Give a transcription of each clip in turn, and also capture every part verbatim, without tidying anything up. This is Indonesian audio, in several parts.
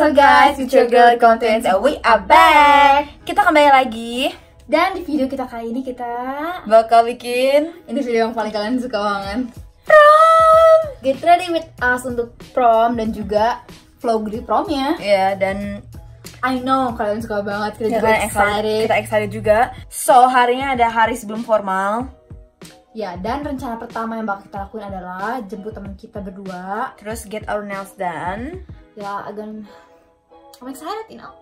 What's up guys, it's your girl Connell Twins and we are back. Kita kembali lagi. Dan di video kita kali ini kita bakal bikin ini video yang paling kalian suka banget, prom. Get ready with us untuk prom dan juga vlog di promnya. Iya, yeah, dan I know kalian suka banget, kita juga excited. Kita excited juga. So, harinya ada hari sebelum formal. Ya, dan rencana pertama yang bakal kita lakuin adalah jemput teman kita berdua, terus get our nails done. Ya, agan I'm excited, you know.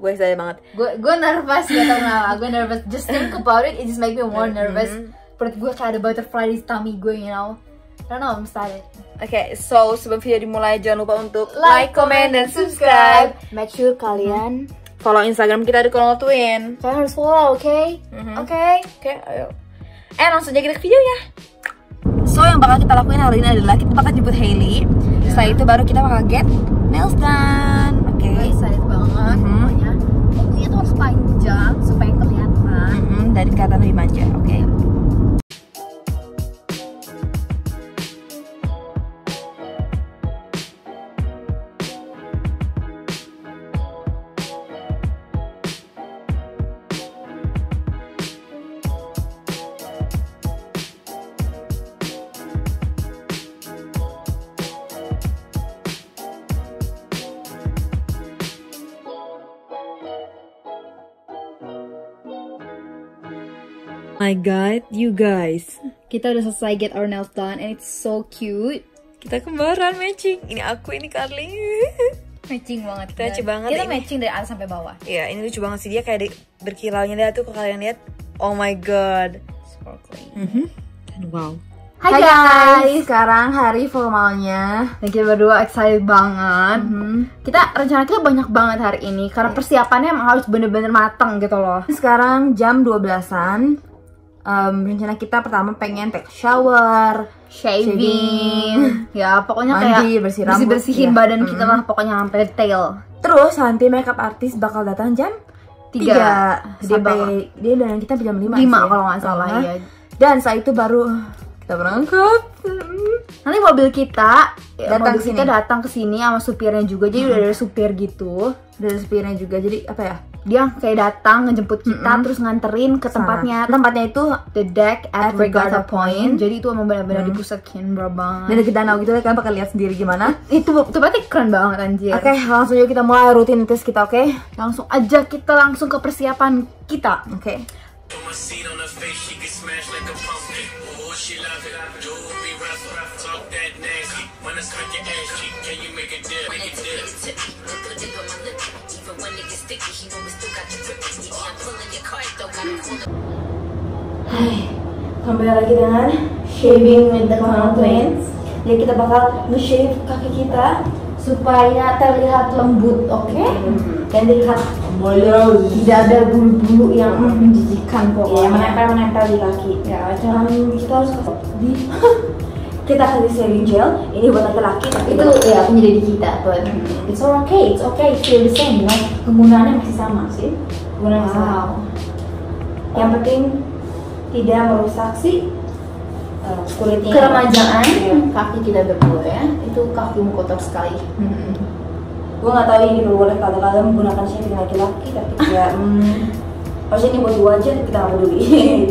Gue excited banget. Gue gue nervous ya, tau gak? Gue nervous. Just think about it, it just make me more nervous. Mm -hmm. Perut gue kayak ada butterfly di tummy gue, you know. I don't know, I'm excited. Oke, okay, so sebelum video dimulai jangan lupa untuk like, like comment, dan subscribe. Make sure kalian hmm. follow Instagram kita di Connell Twins. Kalian harus follow, oke? Okay? Mm -hmm. Oke, okay? Oke, okay, ayo. Eh, langsung aja kita ke videonya. So, yang bakal kita lakuin hari ini adalah kita bakal jemput Haley. yeah. Setelah itu baru kita bakal get nails done. Oke, okay. Excited banget. Pokoknya mm -hmm. Pokoknya tuh harus panjang supaya kelihatan mm -hmm. dari kelihatan lebih manja, oke? Okay? My God, you guys. Kita udah selesai get our nails done and it's so cute. Kita kembaran matching. Ini aku, ini Carly. Matching banget. Kita lucu banget. Kita ini matching dari atas sampai bawah. Iya, ini lucu banget sih, dia kayak berkilaunya. Lihat tuh, kalau kalian lihat. Oh my God. Sparkling. Mm -hmm. Dan wow. Hai guys. guys, sekarang hari formalnya dan kita berdua excited banget. Mm-hmm. Kita rencana kita banyak banget hari ini karena persiapannya emang harus bener-bener matang gitu loh. Sekarang jam dua belasan, um, rencana kita pertama pengen take shower, shaving, shaving. ya pokoknya mandi, kayak bersih rambut, bersihin ya. badan mm-hmm. kita lah pokoknya sampai detail. Terus nanti makeup artist bakal datang jam tiga, tiga. Dia bakal dia dan kita jam lima, lima ya? Kalau nggak salah. Uh-huh. ya. Dan setelah itu baru kita berangkat. Nanti mobil kita ya, datang mobil kita datang ke sini sama supirnya juga. Jadi hmm. udah ada supir gitu. Udah ada supirnya juga. Jadi apa ya? Dia kayak datang ngejemput kita mm -mm. terus nganterin ke tempatnya. Sana. Tempatnya itu the deck at regatta point. Jadi itu emang benar-benar mm. dipusakin bro banget. Dan deket danau gitu, kalian bakal lihat sendiri gimana. Itu tempatnya keren banget anjir. Oke, okay, langsung aja kita mulai rutinitas kita, oke? Okay? Langsung aja kita langsung ke persiapan kita, oke? Okay? She love it, I do be rough, rough, talk that nasty. When it's like your ass cheek, can you make it dip? Make it dip. Even when it gets sticky, he know we still got the grip. I'm pulling your card though, gotta pull it. Hai, kembali lagi dengan shaving with the Connell Twins. Jadi kita bakal nge-shave kaki kita supaya terlihat lembut, oke? Okay? Mm-hmm. Dan terlihat bolong, tidak ada bulu-bulu yang menjijikan pokoknya. Iya, menempel-menempel di kaki. Ya, cara kita harus di kita kasih shaving gel. Ini buat laki-laki, tapi itu buat... ya punya diri kita, but mm-hmm. it's all okay, it's okay, it's still the same, you know? Penggunaannya masih sama sih. Penggunaannya wow. sama. Yang penting tidak merusak sih. Uh, kulitnya keremajaan ya. Kaki tidak berbulu ya, itu kakimu kotor sekali. Mm-hmm. Gue nggak tahu ini boleh kadang-kadang menggunakan shaving laki-laki tapi ya hmm, harusnya ini buat wajah kita nggak peduli.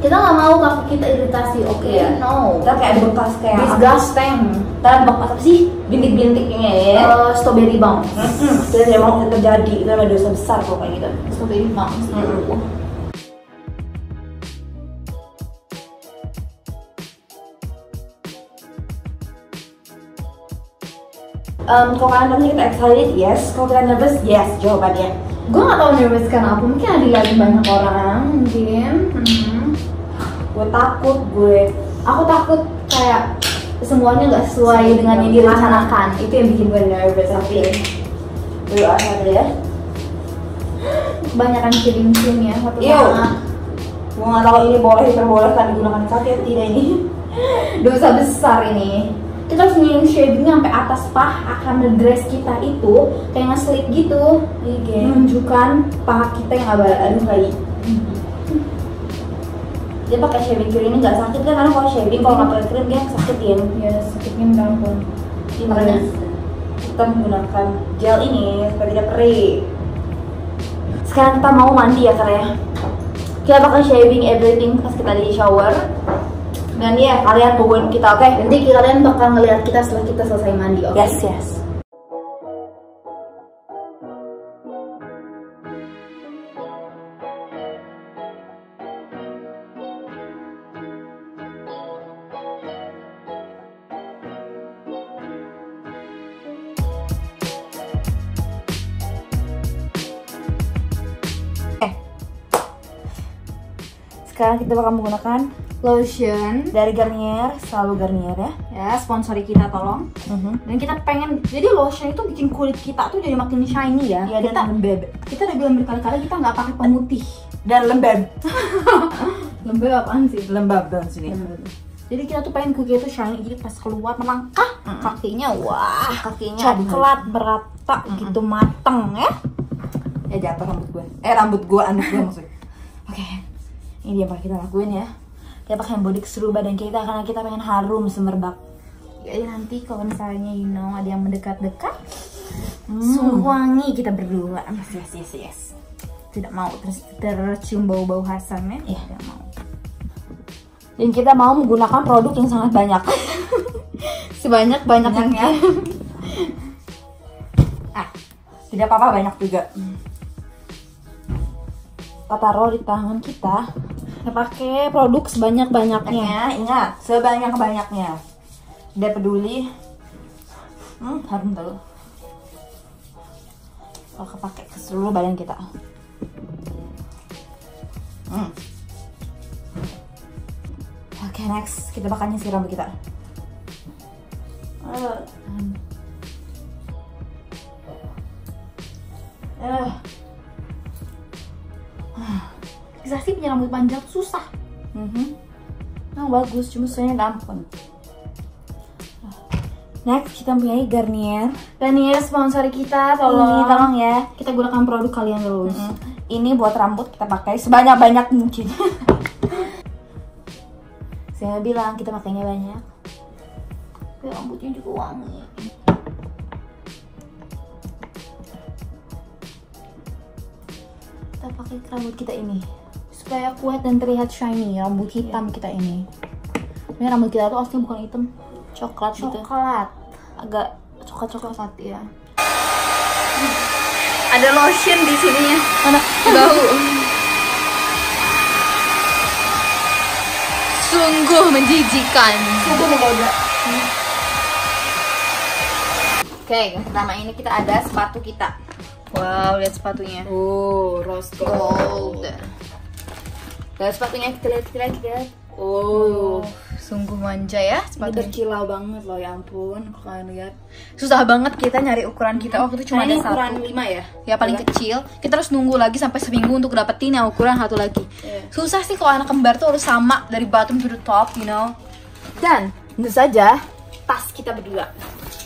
Kita nggak mau kaki kita iritasi, oke? Okay? Yeah. No, kita kayak bekas kayak disgusting. Kita bekas apa sih? Bintik-bintiknya ya? Uh, strawberry bounce. Mm-hmm. Kita tidak mau terjadi, itu adalah dosa besar pokoknya gitu. Strawberry bounce. Mm-hmm. Um, kalau kalian nanti kita excited, yes. Kalau kalian nervous, yes jawabannya. Gue gak tau nervous karena apa, mungkin ada lagi banyak orang mungkin. mm-hmm. Gue takut, gue aku takut kayak semuanya gak sesuai Sini, dengan yang direncanakan. Itu yang bikin gue nervous, tapi dulu aja ya. Kebanyakan kirim-kirim ya, satu banget. Gue gak tau ini boleh diperbolehkan digunakan kaki atau tidak ini. Dosa besar ini. Kita harus ngirim shavingnya sampai atas paha karena dress kita itu kayak nge-slip gitu, okay. menunjukkan paha kita yang abal-abal lagi. Mm-hmm. Dia pakai shaving cream ini nggak sakit kan? Karena kalau shaving kalau nggak pakai cream dia sakit ya. Iya, sakitnya mendampung. Makanya kita menggunakan gel ini supaya tidak perih. Sekarang kita mau mandi ya karena ya. Kita bakal shaving everything pas kita di shower. Dan ya, kalian tungguin kita, oke? Okay? Nanti kalian bakal ngelihat kita setelah kita selesai mandi, oke? Okay? Yes, yes. Sekarang kita bakal menggunakan lotion dari Garnier, selalu Garnier ya. Ya, sponsori kita tolong. Uh-huh. Dan kita pengen, jadi lotion itu bikin kulit kita tuh jadi makin shiny ya. Ya, kita dan lembab. Kita udah bilang berkali-kali kita nggak pakai pemutih dan lembab. Lembab apaan sih? Lembab dan sini. Lembab. Jadi kita tuh pengen kulit itu shiny, jadi pas keluar melangkah uh-huh. kakinya, wah kakinya coklat merata uh-huh. gitu mateng ya. Ya jatuh rambut gue. Eh rambut gue, rambut gue maksudnya. Oke. Okay. Ini dia pakai kita lakuin ya. Kita pakai body seru badan kita karena kita pengen harum semerbak. Jadi nanti kalau misalnya you know ada yang mendekat-dekat, hmm. suwangi kita berdua. Yes yes yes. Tidak mau terus tercium bau-bau hasamnya. Iya, tidak mau. Dan kita mau menggunakan produk yang sangat banyak. Sebanyak banyaknya. Ah, tidak apa-apa banyak juga. Kita taruh di tangan kita. Kita pakai produk sebanyak-banyaknya. Ingat, sebanyak-banyaknya. Tidak peduli. Hmm, harum terus. Kalau kepake ke seluruh badan kita. Hmm. Oke, okay, next kita bakal nyisir rambut kita. Uh. Uh. Kisah sih punya rambut panjang susah. Mm-hmm. Nah, bagus, cuma soalnya ampun. Next kita punya Garnier. Garnier sponsor kita, tolong. Ini, tolong ya. Kita gunakan produk kalian terus. Mm-hmm. Ini buat rambut kita pakai sebanyak-banyak mungkin. Saya bilang kita pakainya banyak. Tapi rambutnya juga wangi. Kita pakai rambut kita ini. Supaya kuat dan terlihat shiny rambut hitam yeah. kita ini. Ini rambut kita tuh aslinya bukan hitam, coklat, coklat. gitu. Coklat, agak coklat-coklat ya. Ada lotion di sininya, anak bau. Sungguh menjijikan. Sungguh mengganggu. Hmm. Oke, okay, pertama ini kita ada sepatu kita. Wow, lihat sepatunya. Oh, rose gold. gold. Lihat sepatunya, kita lihat, kita lihat, kita lihat. Oh, sungguh manja ya sepatunya. Ini berkilau banget loh, ya ampun. Kalau kalian lihat, susah banget kita nyari ukuran kita. Waktu itu cuma nah, ada satu. Ukuran lima ya? Ya paling Udah. kecil. Kita harus nunggu lagi sampai seminggu untuk dapetin yang ukuran satu lagi. Yeah. Susah sih kalau anak kembar tuh harus sama dari bottom to the top, you know. Dan tentu saja tas kita berdua.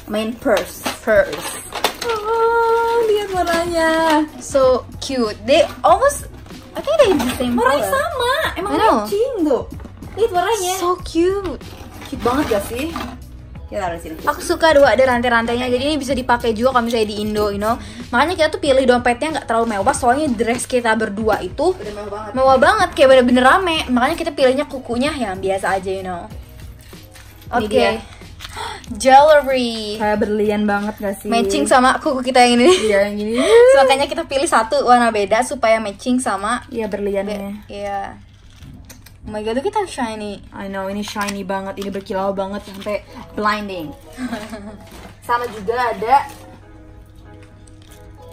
Main purse, purse. Oh, lihat warnanya. So cute. They almost. I think they the same color. Warnanya sama, emang matching tuh. Lihat warnanya. So cute. Cute banget gak sih? Kita taruh sini. Aku suka dua ada rantai-rantainya, jadi ini bisa dipakai juga kalau misalnya di Indo, you know. Makanya kita tuh pilih dompetnya nggak terlalu mewah, soalnya dress kita berdua itu udah mewah banget. Mewah banget, kayak bener-bener rame. Makanya kita pilihnya kukunya yang biasa aja, you know. Oke. Okay. Jewelry kayak berlian banget gak sih? Matching sama kuku kita yang ini. Iya yang ini. So, makanya kita pilih satu warna beda supaya matching sama iya berliannya. Iya. Be oh my god, kita shiny. I know, ini shiny banget, ini berkilau banget sampai blinding. Sama juga ada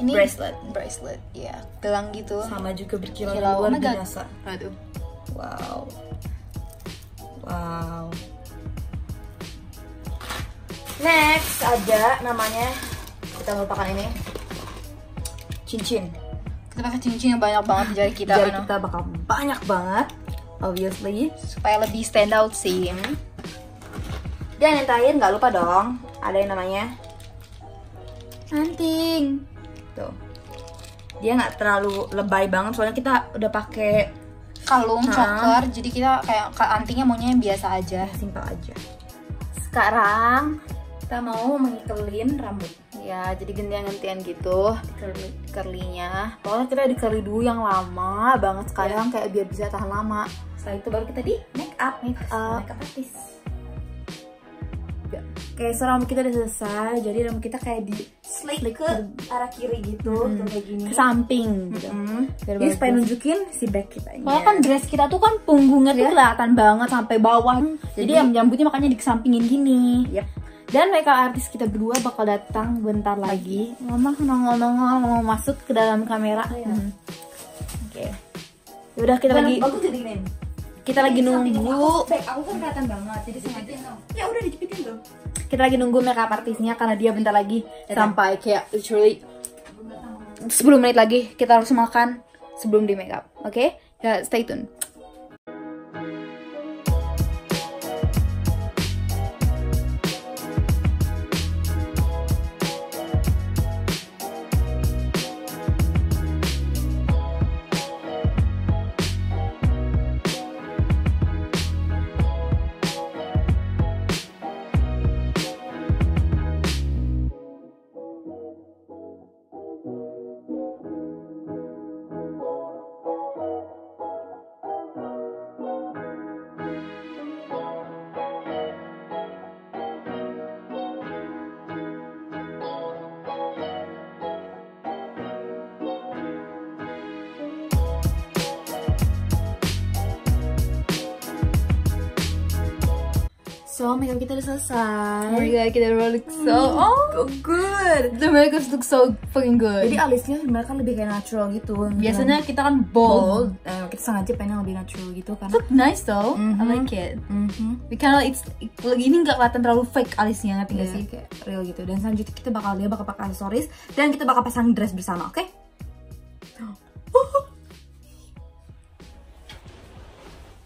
ini bracelet, bracelet, ya, yeah. gelang gitu. Sama juga berkilau luar biasa. Aduh. Wow. Wow. Next ada namanya, kita lupakan ini, cincin. Kita pakai cincin yang banyak banget di jari kita. Jari kita bakal banyak banget, obviously. Supaya lebih stand out sih. Dan yang terakhir nggak lupa dong, ada yang namanya anting. Tuh, dia nggak terlalu lebay banget, soalnya kita udah pakai kalung, nah. choker. Jadi kita kayak antingnya maunya yang biasa aja, simpel aja. Sekarang kita mau mengikilin rambut. ya, jadi gentian-gentian gitu curly curlynya. Pokoknya kita di curly dulu yang lama banget sekarang, yeah, kayak biar bisa tahan lama. Setelah itu baru kita di make up, make up, make up artis. Ya. Oke, so rambut kita udah selesai, jadi rambut kita kayak di slide ke, ke arah kiri gitu, hmm. kayak gini, ke samping gitu. Hmm. Jadi supaya nunjukin si back kita. Soalnya kan dress kita tuh kan punggungnya yeah. tuh kelihatan banget sampai bawah. Hmm. Jadi, jadi rambutnya makanya dikesampingin gini. Yep. Dan mereka artis kita berdua bakal datang bentar lagi. Mama nongol-nongol mau masuk ke dalam kamera. Oh, ya. hmm. Oke. Okay. Yaudah kita Bukan, lagi. Aku jadi gini. Kita lagi nunggu. Aku, aku kan kelihatan banget, jadi sengaja. Ya udah dijepitin dong. Kita lagi nunggu mereka artisnya karena dia bentar lagi datang. Sampai kayak literally sepuluh menit lagi kita harus makan sebelum di makeup. Oke? Okay? Ya, stay tune. So makeup kita udah selesai. Oh my god, kita udah look so oh, good. The makeup look so fucking good. Jadi alisnya mereka lebih kayak natural gitu. Biasanya kita kan bold, bold. Uh, kita sengaja pengen lebih natural gitu kan. Look nice though, mm -hmm. I like it. Mm -hmm. We kinda like it's ini nggak kelihatan terlalu fake alisnya, ngerti nggak yeah. sih? Kayak real gitu. Dan selanjutnya kita bakal dia bakal pakai aksesoris dan kita bakal pasang dress bersama, oke? Okay?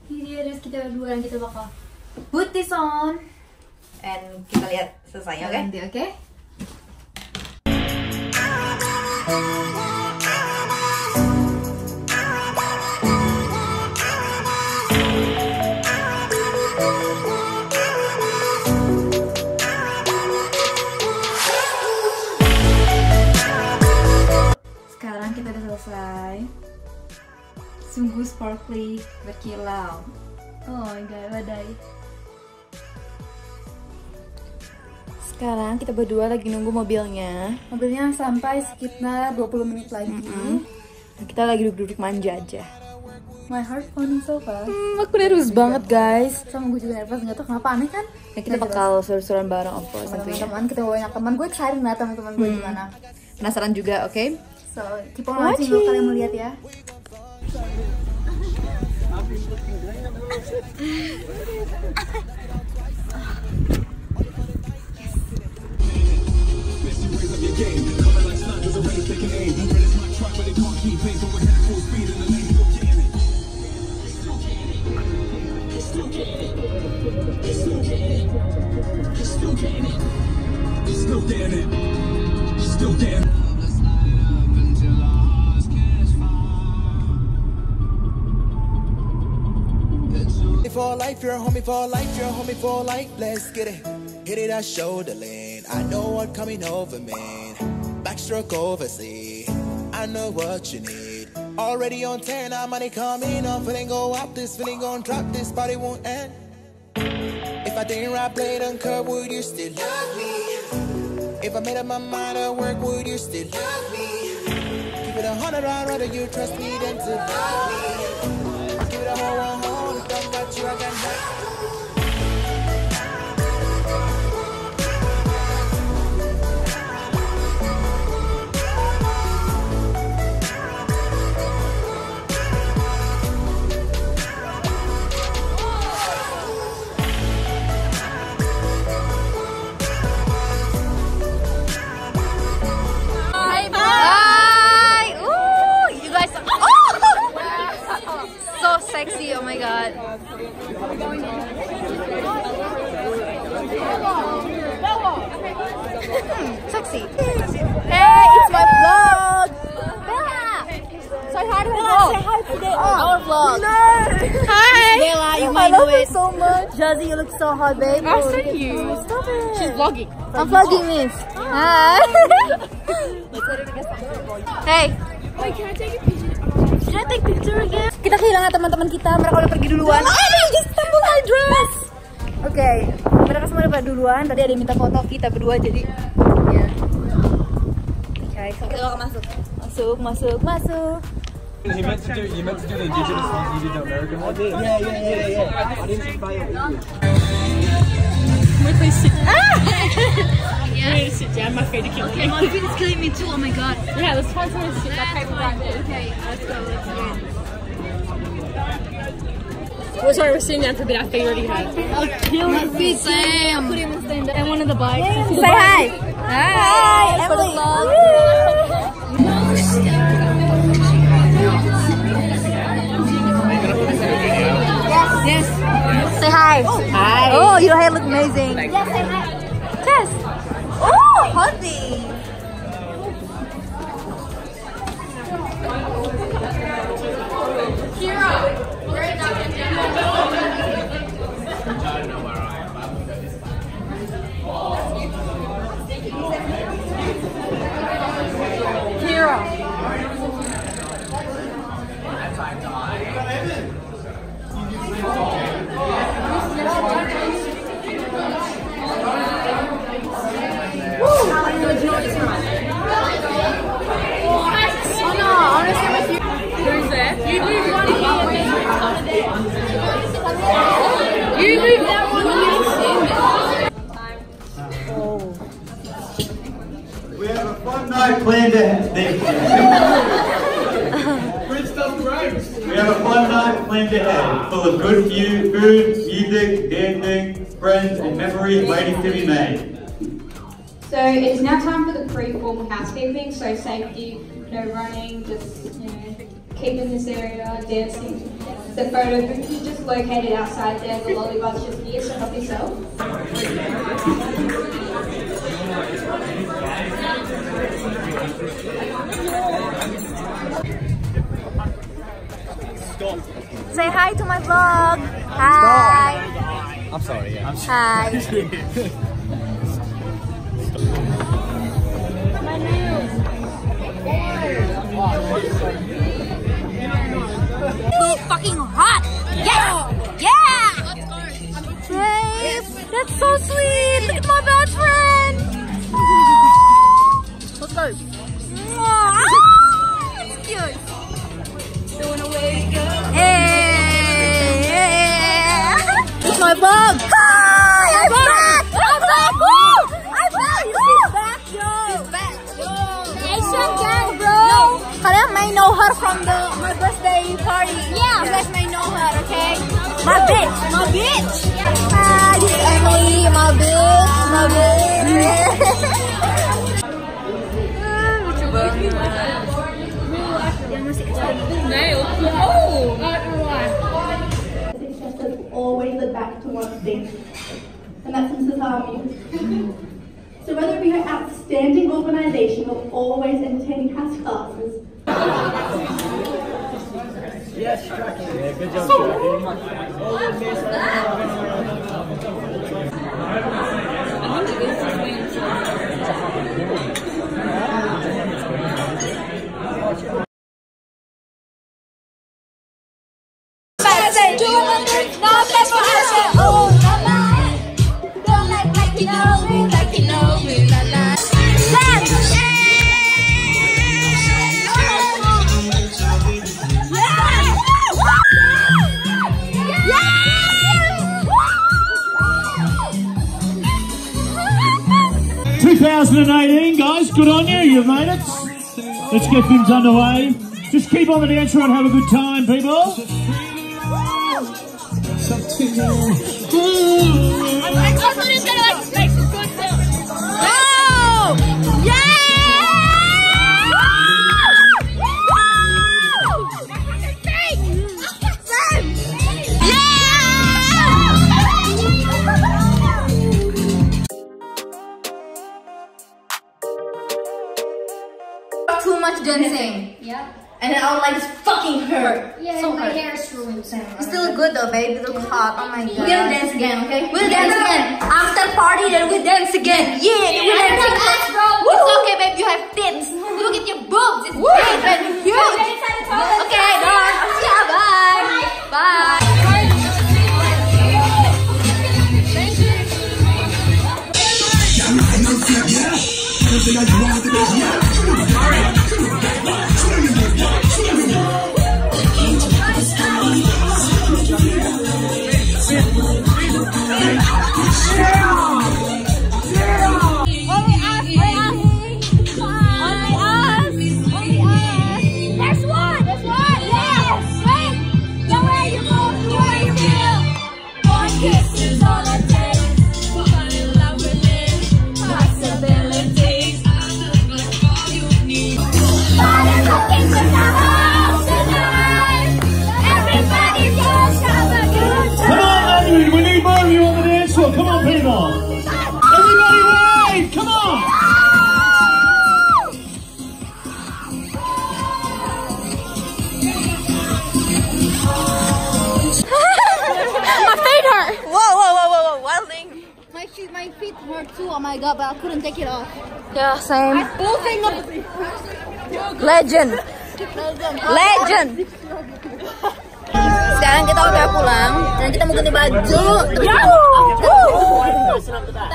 Ini dia dress kita berdua dan kita bakal put this on, and kita lihat selesainya, oke? Okay? Oke. Okay? Sekarang kita udah selesai. Sungguh sparkly, berkilau. Oh my god, badai. Sekarang kita berdua lagi nunggu mobilnya. Mobilnya sampai sekitar dua puluh menit lagi. Mm-hmm. Kita lagi duduk-duduk manja aja. My heart pounding so fast. Hmm, aku nervous banget guys. Sama gue juga nervous, nggak tau kenapa, aneh kan? Nah, kita nah, bakal seru-seruan bareng Oppo tentunya. Teman-teman kita banyak teman. Gue excited banget teman-teman gue hmm. gimana. Penasaran juga, oke? Okay? So, keep on watching kalau kalian mau lihat ya. For life, you're a homie for life, you're a homie for life. Let's get it, hit it, I shoulder lane. I know what coming over, man. Backstroke oversee, I know what you need. Already on ten, I'm money coming on. Feeling go up, this feeling gon' drop, this party won't end. If I didn't ride blade on curb, would you still love me? If I made up my mind at work, would you still love me? Give it a hundred, I'd rather you trust me than to love me. Give it a whole one. You are gonna sexy, oh my god. Sexy. Hey, it's my vlog. Bella. Say hi to the vlog. Say hi to the vlog. Our vlog. Hi. Bella, you my love it. Her so much. Jazzy, you look so hot, babe. I oh, saw you. Oh, stop it. She's vlogging. I'm vlogging this. Hi. Hey. Wait, can I take a picture? Should I take picture again? Kita kehilangan teman-teman kita. Mereka udah pergi duluan. Oh, they just stumbled my dress. Oke, okay. Mereka semua udah duluan. Tadi ada yang minta foto kita berdua, jadi. Ya. Guys, kita masuk. Masuk, masuk, masuk. He meant to do, you meant to do the indigenous ones, you did the American ones? I did, yeah, yeah, yeah, yeah. I didn't buy it. Can we please sit down? Ah! Yeah. We need to sit down, my feet are killing me. Okay, my feet is killing me too, oh my god. Yeah, let's find someone to sit down. Okay, let's go, let's go. Well, sorry, we're sitting down for a bit, our feet already hurt. I'll kill my feet, Sam! Put him on stand up. And one of the bikes. Yeah. Say hi! Hi! Hi, Emily! No, stop! Yes. Yes. Say hi. Oh, hi. Oh, your hair looks amazing. Yes, yeah, say hi. Yes. Oh, honey. Kira, right now in general. I don't know where I am. I'm going this way. Kira. That's how I die. Planned ahead. We have a fun night planned ahead, full of good view, food, music, dancing, friends, and memories waiting to be made. So it is now time for the pre-formal housekeeping. So safety, no running, just you know, keep in this area, dancing. The photo booth is just located outside there. The lollipop's just here, so help yourself. Say hi to my vlog. Hi. Stop. I'm sorry. Yeah. I'm sorry. Hi. My nails. Too fucking hot. Yes. Yeah. Babe, that's so sweet. Look at my best friend. Let's go. It's cute. Hey! It's my vlog! Hi! I'm back! I'm back! Woo! I'm back! She's back, yo! She's back, yo! Asian gang, bro! Kalian may know her from the my birthday party. Yeah! You guys may know her, okay? My bitch! My bitch! Hi! This is Emily, my bitch! My bitch! Nail. Oh, not in life. The chest is always the back to one thing, and that's in Sasami. So whether we are outstanding organisation or always entertaining house classes. Yes, Jackie. Yeah, good job, Jackie. Do you want to drink? No, that's what I said. Oh, la la. Don't like like you know me, like you know me, la la. Let's go! Yeah! Yeah! twenty eighteen, guys. Good on you. You've made it. Let's get things underway. Just keep on the dance floor and have a good time, people. I'm like, I thought he was gonna like make some good sound. No! Yeah! Woo! Yeah! Too much dancing. Yeah. And then I would like, it's fucking hurt. Yeah. So my hair is ruined. It's still good though, babe. You look hot. Oh my god. We'll dance again, okay? We'll dance again. After party, then we'll dance again. Yeah, yeah we'll dance again. Class, bro. It's okay, babe. You have tits. Look at your boobs. It's big and huge. Okay, bye. Yeah, bye. Bye. Bye. My feet hurt too, oh my god, but I couldn't take it off. Yeah, same. I pulled thing up. Legend. Legend. Sekarang kita udah pulang dan kita mau ganti baju. Kita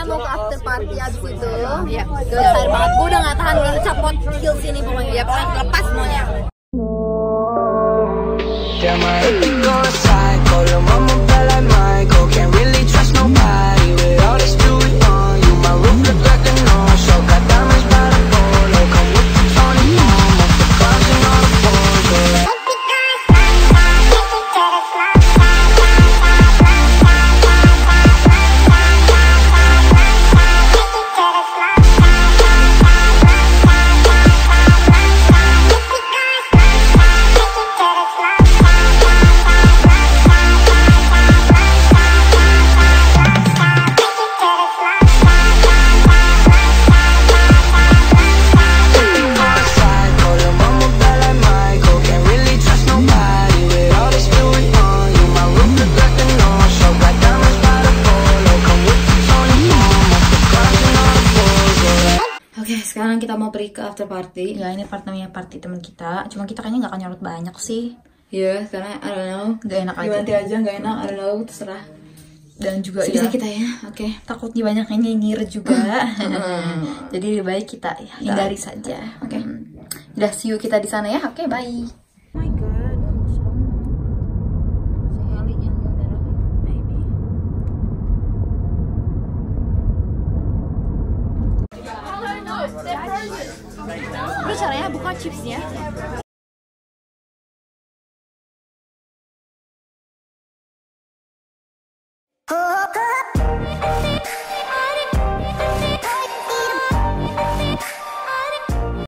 mau ke after party abis itu. Ya, besar banget. Gue udah gak tahan, gue capot heels ini pokoknya. Ya, pokoknya lepas semuanya. After party, ya ini part namanya party teman kita. Cuma kita kayaknya nggak akan nyorot banyak sih. Iya, yeah, karena I don't know, nggak enak aja. Nanti aja nggak enak, I don't know, terserah. Dan juga bisa kita ya, oke. Okay. Takutnya banyak yang nyinyir juga. hmm. Jadi lebih baik kita ya, hindari saja, oke. Okay. Hmm. Udah see you kita di sana ya, oke, okay, bye. Oh my god. Caranya buka chipsnya.